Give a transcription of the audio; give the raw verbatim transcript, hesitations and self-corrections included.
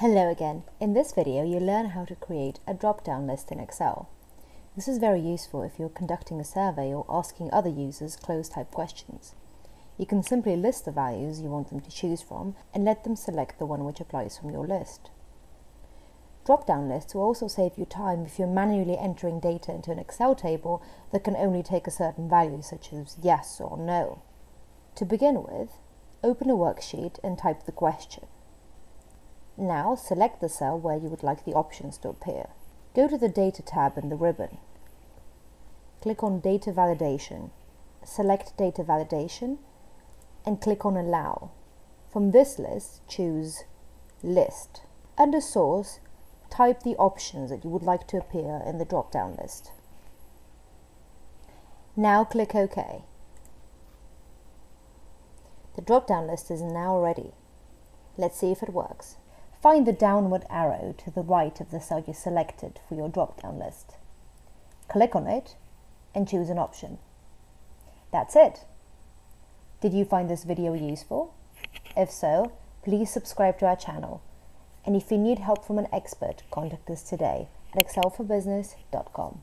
Hello again. In this video, you learn how to create a drop-down list in Excel. This is very useful if you're conducting a survey or asking other users closed-type questions. You can simply list the values you want them to choose from and let them select the one which applies from your list. Drop-down lists will also save you time if you're manually entering data into an Excel table that can only take a certain value, such as yes or no. To begin with, open a worksheet and type the question. Now, select the cell where you would like the options to appear. Go to the Data tab in the ribbon. Click on Data Validation. Select Data Validation and click on Allow. From this list, choose List. Under Source, type the options that you would like to appear in the drop-down list. Now click OK. The drop-down list is now ready. Let's see if it works. Find the downward arrow to the right of the cell you selected for your drop-down list. Click on it and choose an option. That's it. Did you find this video useful? If so, please subscribe to our channel. And if you need help from an expert, contact us today at excel for business dot com.